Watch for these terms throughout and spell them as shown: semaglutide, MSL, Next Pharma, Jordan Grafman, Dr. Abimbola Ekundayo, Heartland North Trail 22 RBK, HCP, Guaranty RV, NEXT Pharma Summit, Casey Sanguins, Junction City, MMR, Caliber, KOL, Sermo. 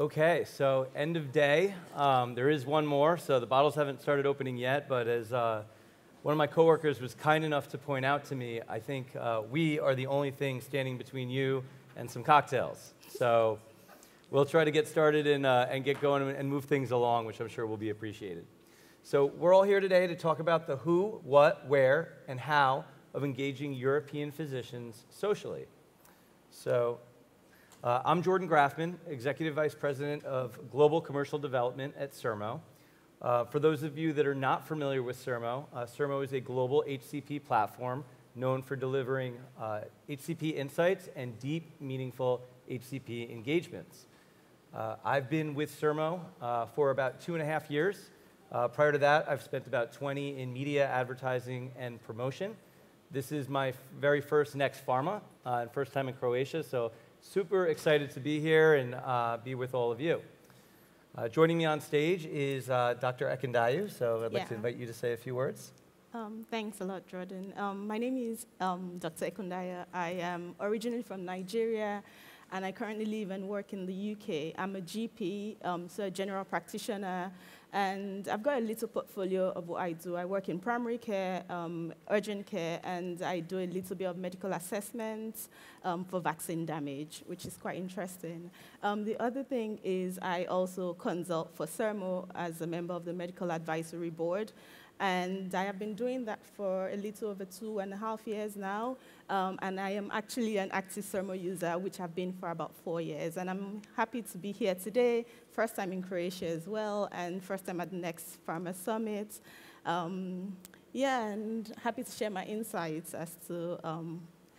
Okay, so end of day. There is one more, so the bottles haven't started opening yet, but as one of my coworkers was kind enough to point out to me, I think we are the only thing standing between you and some cocktails. So we'll try to get started and get going and move things along, which I'm sure will be appreciated. So we're all here today to talk about the who, what, where, and how of engaging European physicians socially. So I'm Jordan Grafman, Executive Vice President of Global Commercial Development at Sermo. For those of you that are not familiar with Sermo, Sermo is a global HCP platform known for delivering HCP insights and deep, meaningful HCP engagements. I've been with Sermo for about 2.5 years. Prior to that, I've spent about 20 in media, advertising, and promotion. This is my very first Next Pharma, and first time in Croatia, so super excited to be here and be with all of you. Joining me on stage is Dr. Ekundayo, so I'd like to invite you to say a few words. Thanks a lot, Jordan. My name is Dr. Ekundayo. I am originally from Nigeria, and I currently live and work in the UK. I'm a GP, so a general practitioner, and I've got a little portfolio of what I do. I work in primary care, urgent care, and I do a little bit of medical assessment for vaccine damage, which is quite interesting. The other thing is I also consult for Sermo as a member of the Medical Advisory Board, and I have been doing that for a little over 2.5 years now, and I am actually an active Sermo user, which I've been for about 4 years, and I'm happy to be here today, first time in Croatia as well, and first time at the Next Pharma Summit. Yeah, and happy to share my insights as to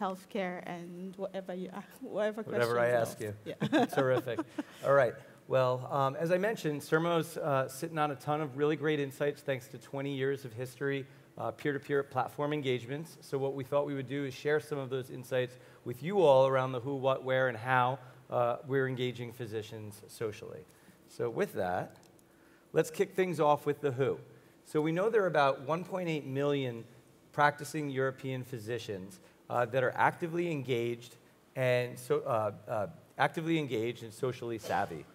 healthcare and whatever you ask, whatever I ask you. Yeah. Terrific. All right. Well, as I mentioned, Sermo's sitting on a ton of really great insights thanks to 20 years of history, peer-to-peer platform engagements. So what we thought we would do is share some of those insights with you all around the who, what, where, and how we're engaging physicians socially. So with that, let's kick things off with the who. So we know there are about 1.8 million practicing European physicians that are actively engaged and socially savvy.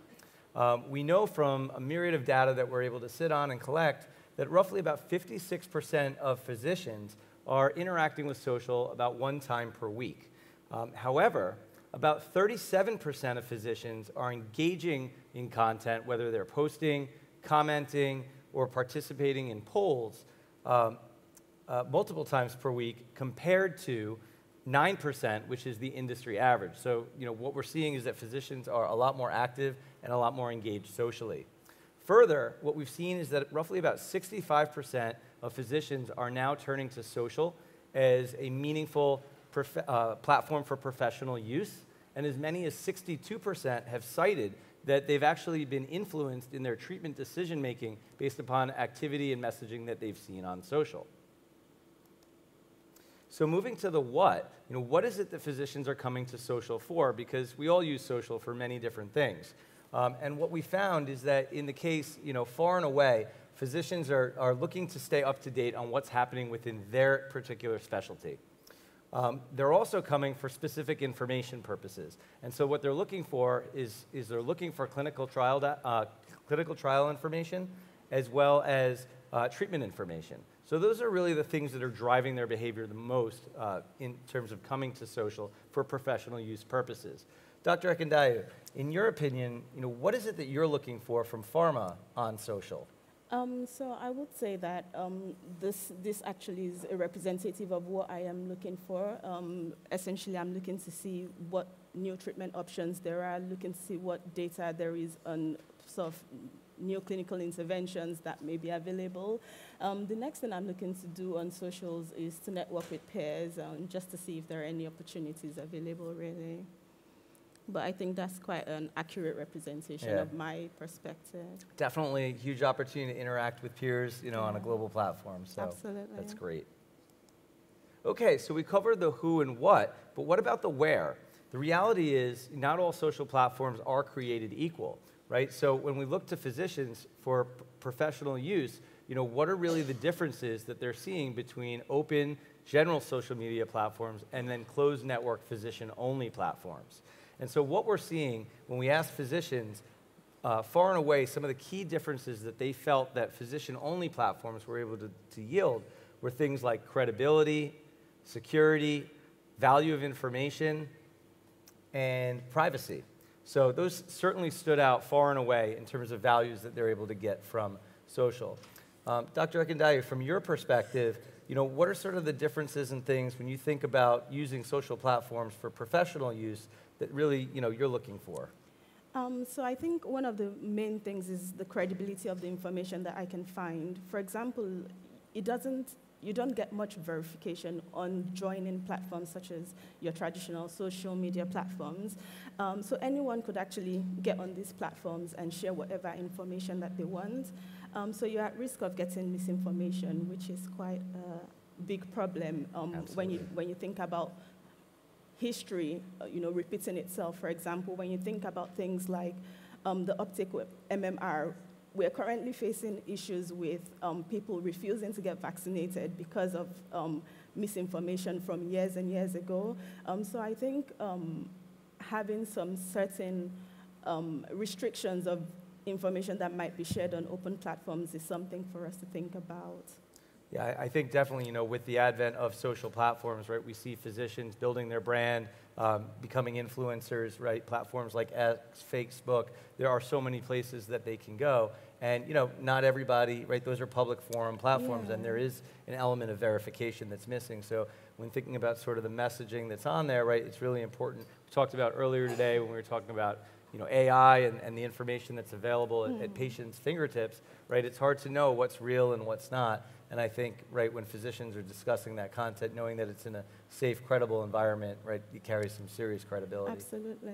We know from a myriad of data that we're able to sit on and collect that roughly about 56% of physicians are interacting with social about 1 time per week. However, about 37% of physicians are engaging in content, whether they're posting, commenting, or participating in polls multiple times per week compared to 9%, which is the industry average. So, you know, what we're seeing is that physicians are a lot more active and a lot more engaged socially. Further, what we've seen is that roughly about 65% of physicians are now turning to social as a meaningful platform for professional use, and as many as 62% have cited that they've actually been influenced in their treatment decision-making based upon activity and messaging that they've seen on social. So moving to the what, you know, what is it that physicians are coming to social for? Because we all use social for many different things. And what we found is that in the case, you know, far and away, physicians are looking to stay up to date on what's happening within their particular specialty. They're also coming for specific information purposes. And so what they're looking for is they're looking for clinical trial information as well as treatment information. So those are really the things that are driving their behavior the most in terms of coming to social for professional use purposes. Dr. Ekundayo, in your opinion, you know, what is it that you're looking for from pharma on social? So I would say that this actually is representative of what I am looking for. Essentially, I'm looking to see what new treatment options there are, looking to see what data there is on sort of new clinical interventions that may be available. The next thing I'm looking to do on socials is to network with peers just to see if there are any opportunities available, really. But I think that's quite an accurate representation of my perspective. Definitely a huge opportunity to interact with peers, you know, on a global platform. So absolutely. That's great. Okay, so we covered the who and what, but what about the where? The reality is not all social platforms are created equal. Right? So when we look to physicians for professional use, you know, what are really the differences that they're seeing between open general social media platforms and then closed network physician-only platforms? And so what we're seeing when we ask physicians, far and away, some of the key differences that they felt that physician-only platforms were able to yield were things like credibility, security, value of information, and privacy. So those certainly stood out far and away in terms of values that they're able to get from social. Dr. Ekundayo, from your perspective, you know, what are sort of the differences in things when you think about using social platforms for professional use that really, you know, you're looking for? So I think one of the main things is the credibility of the information that I can find. For example, you don't get much verification on joining platforms such as your traditional social media platforms. So anyone could actually get on these platforms and share whatever information that they want. So you're at risk of getting misinformation, which is quite a big problem when you think about history, you know, repeating itself. For example, when you think about things like the uptake with MMR, we're currently facing issues with people refusing to get vaccinated because of misinformation from years and years ago. So I think having some certain restrictions of information that might be shared on open platforms is something for us to think about. Yeah, I think definitely, you know, with the advent of social platforms, right, we see physicians building their brand, becoming influencers, right, platforms like X, Facebook. There are so many places that they can go. And, you know, not everybody, right, those are public forum platforms, and there is an element of verification that's missing. So when thinking about sort of the messaging that's on there, right, it's really important. We talked about earlier today when we were talking about, you know, AI and the information that's available at patients' fingertips, right, it's hard to know what's real and what's not. And I think, right, when physicians are discussing that content, knowing that it's in a safe, credible environment, right, it carries some serious credibility. Absolutely.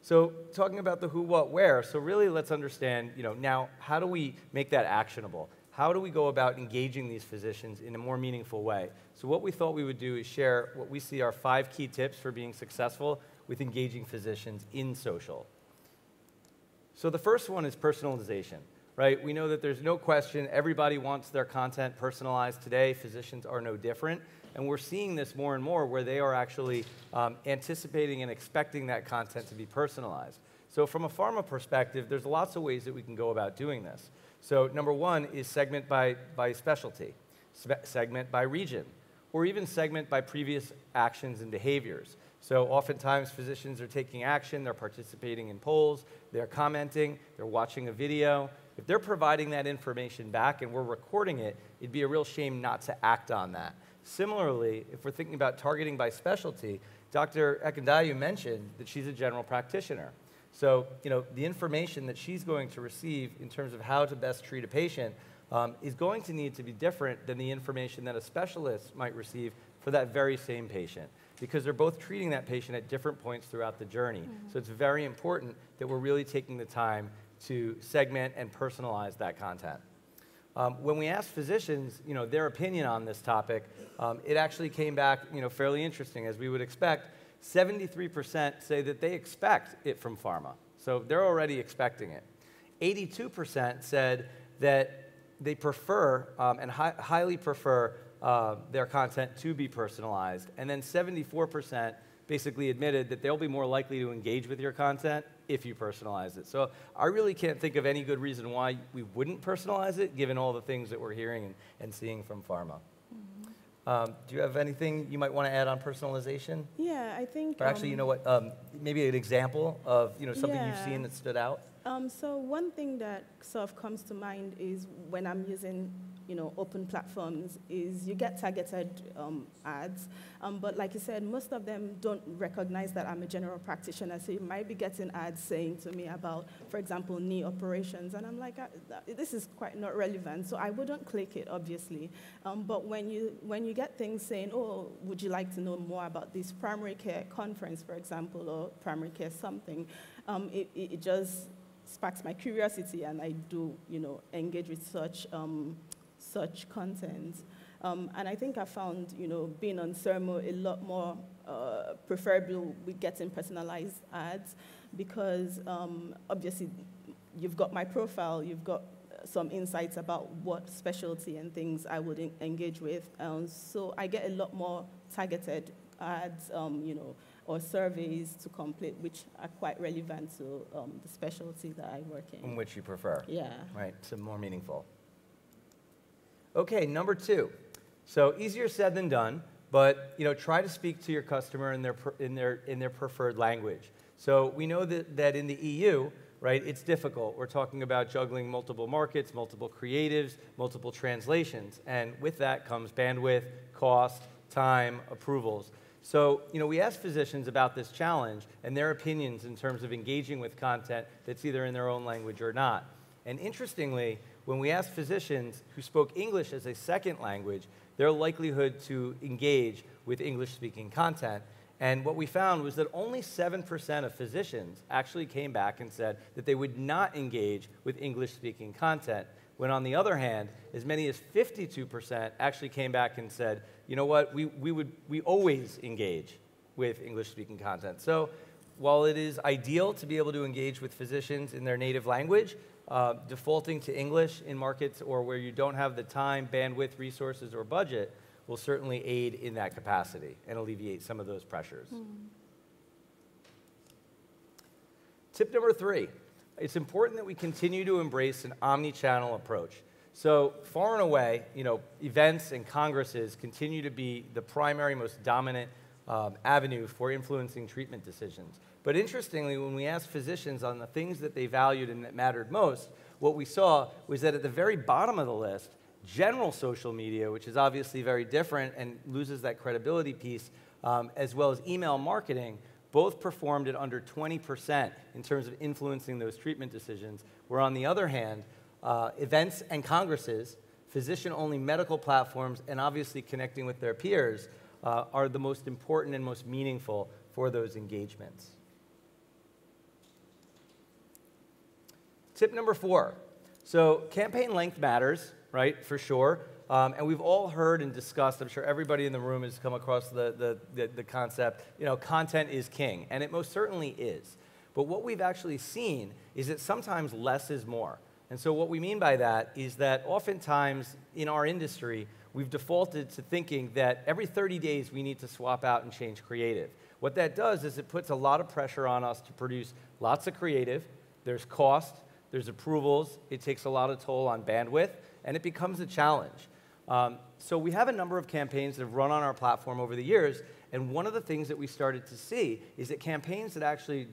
So talking about the who, what, where, so really let's understand, you know, now how do we make that actionable? How do we go about engaging these physicians in a more meaningful way? So what we thought we would do is share what we see are 5 key tips for being successful with engaging physicians in social. So the first one is personalization. Right? We know that there's no question everybody wants their content personalized today. Physicians are no different. And we're seeing this more and more where they are actually anticipating and expecting that content to be personalized. So from a pharma perspective, there's lots of ways that we can go about doing this. So number one is segment by specialty, segment by region, or even segment by previous actions and behaviors. So oftentimes physicians are taking action, they're participating in polls, they're commenting, they're watching a video. If they're providing that information back and we're recording it, it'd be a real shame not to act on that. Similarly, if we're thinking about targeting by specialty, Dr. Ekundayo mentioned that she's a general practitioner. So, you know, the information that she's going to receive in terms of how to best treat a patient is going to need to be different than the information that a specialist might receive for that very same patient, because they're both treating that patient at different points throughout the journey. So it's very important that we're really taking the time to segment and personalize that content. When we asked physicians, you know, their opinion on this topic, it actually came back, you know, fairly interesting, as we would expect. 73% say that they expect it from pharma, so they're already expecting it. 82% said that they prefer and highly prefer their content to be personalized, and then 74% basically admitted that they'll be more likely to engage with your content if you personalize it. So I really can't think of any good reason why we wouldn't personalize it, given all the things that we're hearing and seeing from pharma. Do you have anything you might want to add on personalization? Yeah, I think... Or actually, you know what, maybe an example of, you know, something you've seen that stood out? So one thing that sort of comes to mind is when I'm using, you know, open platforms is you get targeted ads, but like you said, most of them don't recognize that I'm a general practitioner, so you might be getting ads saying to me about, for example, knee operations, and I'm like, this is quite not relevant, so I wouldn't click it, obviously. But when you get things saying, oh, would you like to know more about this primary care conference, for example, or primary care something, it just sparks my curiosity, and I do, you know, engage with such such content. And I think I found, you know, being on Sermo a lot more preferable with getting personalized ads, because obviously you've got my profile, you've got some insights about what specialty and things I would engage with. So I get a lot more targeted ads, you know, or surveys to complete, which are quite relevant to the specialty that I work in. Which you prefer. Yeah. Right, so more meaningful. Okay, number two. So easier said than done, but try to speak to your customer in their preferred language. So we know that in the EU, right, it's difficult. We're talking about juggling multiple markets, multiple creatives, multiple translations, and with that comes bandwidth, cost, time, approvals. So, we asked physicians about this challenge and their opinions in terms of engaging with content that's either in their own language or not. And interestingly, when we asked physicians who spoke English as a second language, their likelihood to engage with English-speaking content, and what we found was that only 7% of physicians actually came back and said that they would not engage with English-speaking content, when on the other hand, as many as 52% actually came back and said, you know what, we always engage with English-speaking content. So while it is ideal to be able to engage with physicians in their native language, defaulting to English in markets or where you don't have the time, bandwidth, resources, or budget will certainly aid in that capacity and alleviate some of those pressures. Mm-hmm. Tip number three. It's important that we continue to embrace an omni-channel approach. So far and away, events and congresses continue to be the primary, most dominant avenue for influencing treatment decisions. But interestingly, when we asked physicians on the things that they valued and that mattered most, what we saw was that at the very bottom of the list, general social media, which is obviously very different and loses that credibility piece, as well as email marketing, both performed at under 20% in terms of influencing those treatment decisions, where on the other hand, events and congresses, physician-only medical platforms, and obviously connecting with their peers are the most important and most meaningful for those engagements. Tip number four. So campaign length matters, right, for sure. And we've all heard and discussed, I'm sure everybody in the room has come across the concept, content is king, and it most certainly is. But what we've actually seen is that sometimes less is more. And so what we mean by that is that oftentimes in our industry, we've defaulted to thinking that every 30 days we need to swap out and change creative. What that does is it puts a lot of pressure on us to produce lots of creative. There's cost, there's approvals, it takes a lot of toll on bandwidth, and it becomes a challenge. So we have a number of campaigns that have run on our platform over the years, and one of the things that we started to see is that campaigns that actually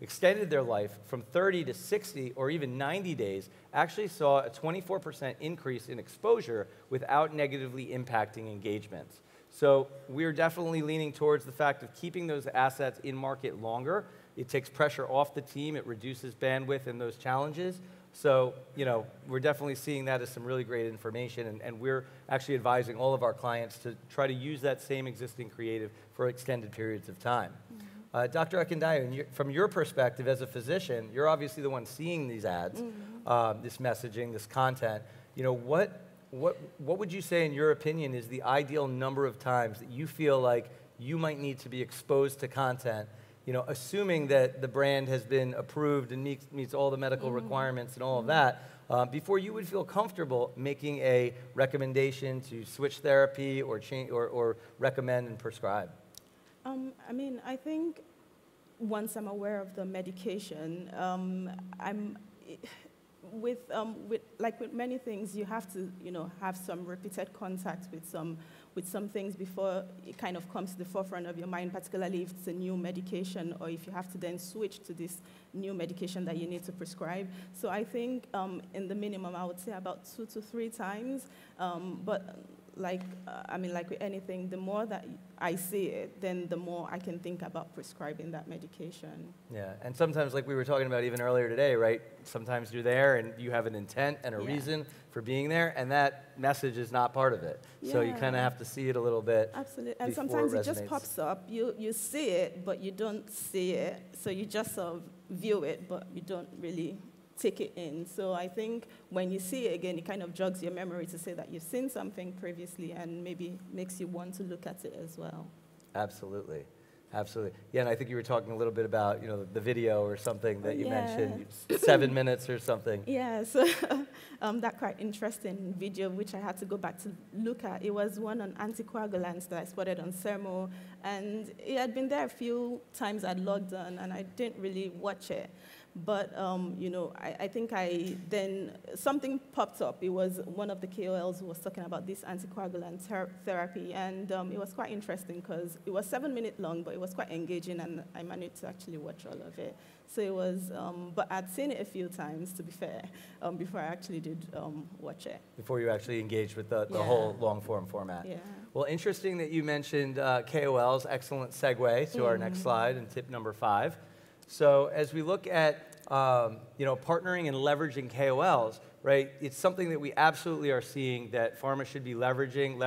extended their life from 30 to 60 or even 90 days actually saw a 24% increase in exposure without negatively impacting engagements. So we're definitely leaning towards the fact of keeping those assets in market longer. It takes pressure off the team, it reduces bandwidth and those challenges. So, we're definitely seeing that as some really great information, and we're actually advising all of our clients to try to use that same existing creative for extended periods of time. Mm-hmm. Dr. Ekundayo, from your perspective as a physician, you're obviously the one seeing these ads, mm-hmm. This messaging, this content. What would you say, in your opinion, is the ideal number of times that you feel like you might need to be exposed to content, assuming that the brand has been approved and meets all the medical mm-hmm. requirements and all mm-hmm. of that, before you would feel comfortable making a recommendation to switch therapy or change or recommend and prescribe? I think once I'm aware of the medication, like with many things, you have to, have some repeated contact with some things before it kind of comes to the forefront of your mind, particularly if it's a new medication or if you have to then switch to this new medication that you need to prescribe. So I think in the minimum, I would say about 2 to 3 times, but like with anything, the more that I see it, then the more I can think about prescribing that medication. Yeah, and sometimes, like we were talking about even earlier today, right, sometimes you're there and you have an intent and a yeah. reason for being there, and that message is not part of it. Yeah. So you kind of have to see it a little bit. Absolutely, and sometimes it just pops up. You see it, but you don't see it. So you just sort of view it, but you don't really take it in. So I think when you see it again, it kind of jogs your memory to say that you've seen something previously and maybe makes you want to look at it as well. Absolutely. Absolutely. Yeah, and I think you were talking a little bit about, you know, the video or something that you mentioned, 7 minutes or something. Yeah, so that quite interesting video, which I had to go back to look at. It was one on anticoagulants that I spotted on Sermo, and it had been there a few times I'd logged on, and I didn't really watch it. But, you know, I think something popped up. It was one of the KOLs who was talking about this anticoagulant therapy, and it was quite interesting because it was 7 minutes long, but it was quite engaging, and I managed to actually watch all of it. So it was, but I'd seen it a few times, to be fair, before I actually did watch it. Before you actually engaged with the whole long-form format. Yeah. Well, interesting that you mentioned KOLs, excellent segue to our next slide and tip number 5. So as we look at you know, partnering and leveraging KOLs, right, it's something that we absolutely are seeing that pharma should be leveraging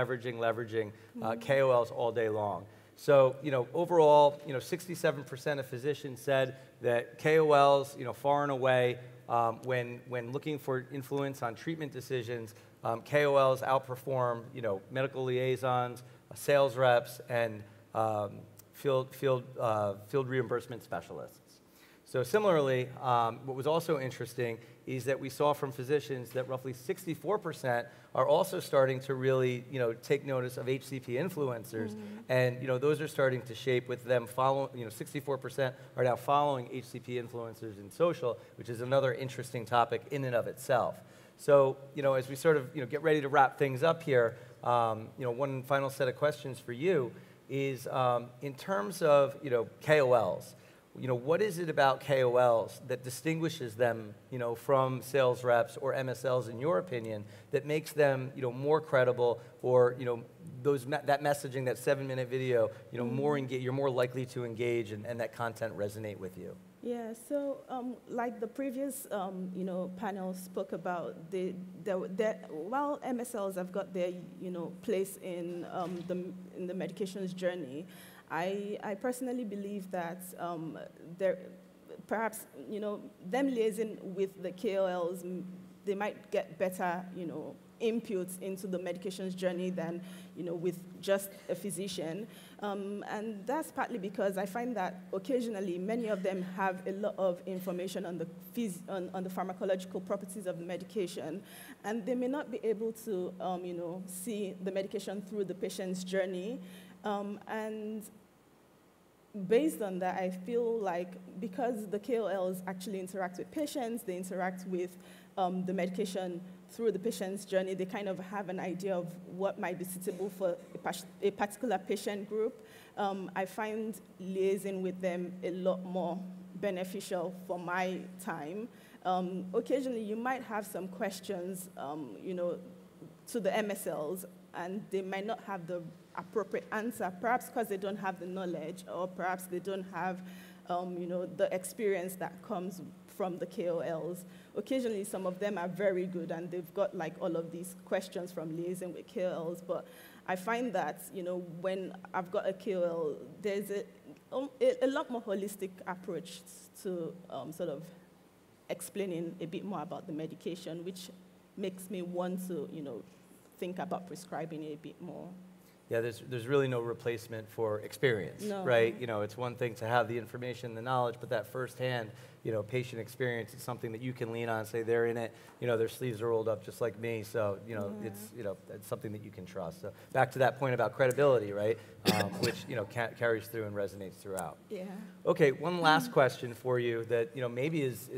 KOLs all day long. So, you know, overall, you know, 67% of physicians said that KOLs, you know, far and away, when looking for influence on treatment decisions, KOLs outperform, you know, medical liaisons, sales reps, and field reimbursement specialists. So similarly, what was also interesting is that we saw from physicians that roughly 64% are also starting to really, you know, take notice of HCP influencers, and you know, those are starting to shape with them following. You know, 64% are now following HCP influencers in social, which is another interesting topic in and of itself. So, you know, as we sort of, you know, get ready to wrap things up here, you know, one final set of questions for you is in terms of, you know, KOLs, you know, what is it about KOLs that distinguishes them, you know, from sales reps or MSLs, in your opinion, that makes them, you know, more credible, or, you know, that messaging, that 7 minute video, you know, you're more likely to engage and that content resonate with you? Yeah, so like the previous, you know, panel spoke about, while MSLs have got their, you know, place in the medications journey, I personally believe that perhaps, you know, them liaising with the KOLs, they might get better, you know, inputs into the medications journey than, you know, with just a physician. And that's partly because I find that occasionally many of them have a lot of information on the pharmacological properties of the medication, and they may not be able to, you know, see the medication through the patient's journey. And based on that, I feel like because the KOLs actually interact with patients, they interact with the medication through the patient's journey, they kind of have an idea of what might be suitable for a particular patient group. I find liaising with them a lot more beneficial for my time. Occasionally, you might have some questions, you know, to the MSLs, and they might not have the appropriate answer, perhaps because they don't have the knowledge, or perhaps they don't have, you know, the experience that comes from the KOLs. Occasionally, some of them are very good, and they've got like all of these questions from liaising with KOLs. But I find that, you know, when I've got a KOL, there's a lot more holistic approach to sort of explaining a bit more about the medication, which makes me want to, you know, think about prescribing it a bit more. Yeah, there's really no replacement for experience, right? You know, it's one thing to have the information, the knowledge, but that firsthand, you know, patient experience is something that you can lean on and say they're in it, you know, their sleeves are rolled up just like me, so, you know, it's something that you can trust. So back to that point about credibility, right? Which, you know, carries through and resonates throughout. Yeah. Okay, one last question for you that, you know, maybe is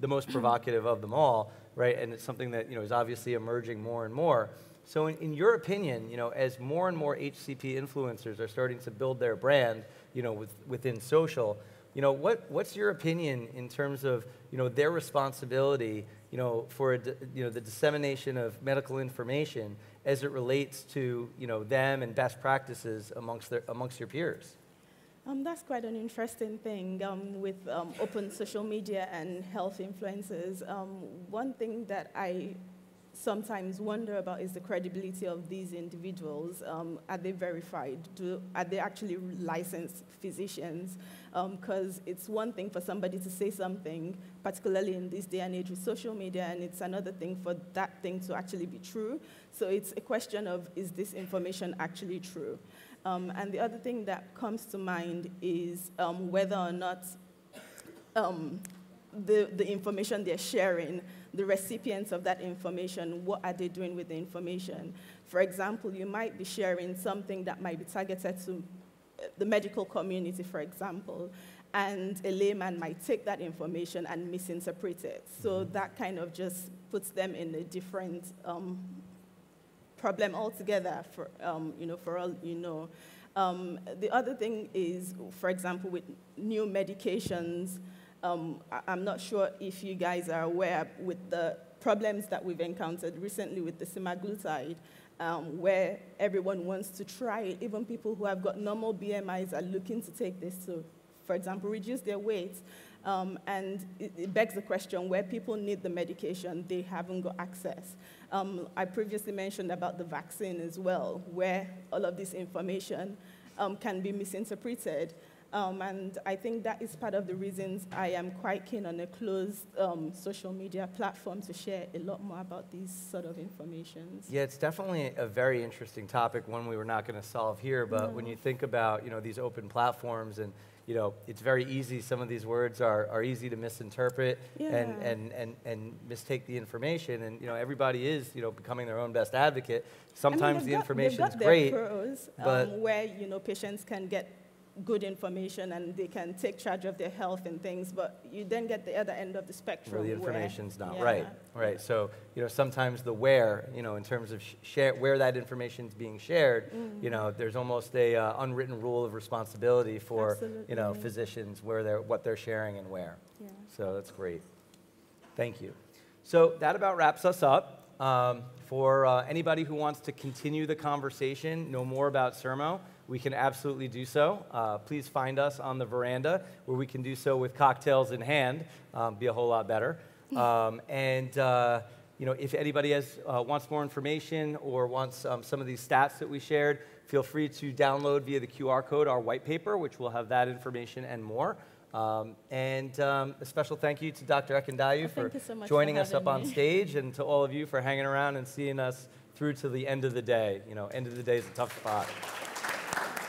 the most provocative of them all, right? And it's something that, you know, is obviously emerging more and more. So in your opinion, you know, as more and more HCP influencers are starting to build their brand, you know, within social, you know, what's your opinion in terms of, you know, their responsibility, you know, for, you know, the dissemination of medical information as it relates to, you know, them and best practices amongst your peers? That's quite an interesting thing with open social media and health influencers. One thing that I sometimes wonder about is the credibility of these individuals. Are they verified? Are they actually licensed physicians? Because it's one thing for somebody to say something, particularly in this day and age with social media, and it's another thing for that thing to actually be true. So it's a question of, is this information actually true? And the other thing that comes to mind is whether or not the information they're sharing, the recipients of that information, what are they doing with the information? For example, you might be sharing something that might be targeted to the medical community, for example, and a layman might take that information and misinterpret it. So that kind of just puts them in a different problem altogether, for, for all you know. The other thing is, for example, with new medications, I'm not sure if you guys are aware with the problems that we've encountered recently with the semaglutide, where everyone wants to try it. Even people who have got normal BMIs are looking to take this to, for example, reduce their weight. And it begs the question, where people need the medication, they haven't got access. I previously mentioned about the vaccine as well, where all of this information can be misinterpreted. And I think that is part of the reasons I am quite keen on a closed social media platform to share a lot more about these sort of information. Yeah, it's definitely a very interesting topic, one we were not going to solve here. But when you think about these open platforms, and it's very easy. Some of these words are easy to misinterpret and mistake the information. And everybody is becoming their own best advocate. Sometimes the information is great, pros, but where patients can get good information and they can take charge of their health and things, but you then get the other end of the spectrum where the information's not right. So sometimes the where, in terms of where that information's being shared, there's almost a unwritten rule of responsibility for physicians where what they're sharing and where. Yeah. So that's great. Thank you. So that about wraps us up. For anybody who wants to continue the conversation, know more about Sermo, we can absolutely do so. Please find us on the veranda where we can do so with cocktails in hand. Be a whole lot better. If anybody wants more information or wants some of these stats that we shared, feel free to download via the QR code our white paper, which will have that information and more. A special thank you to Dr. Ekundayo for joining us up on stage, and to all of you for hanging around and seeing us through to the end of the day. End of the day is a tough spot.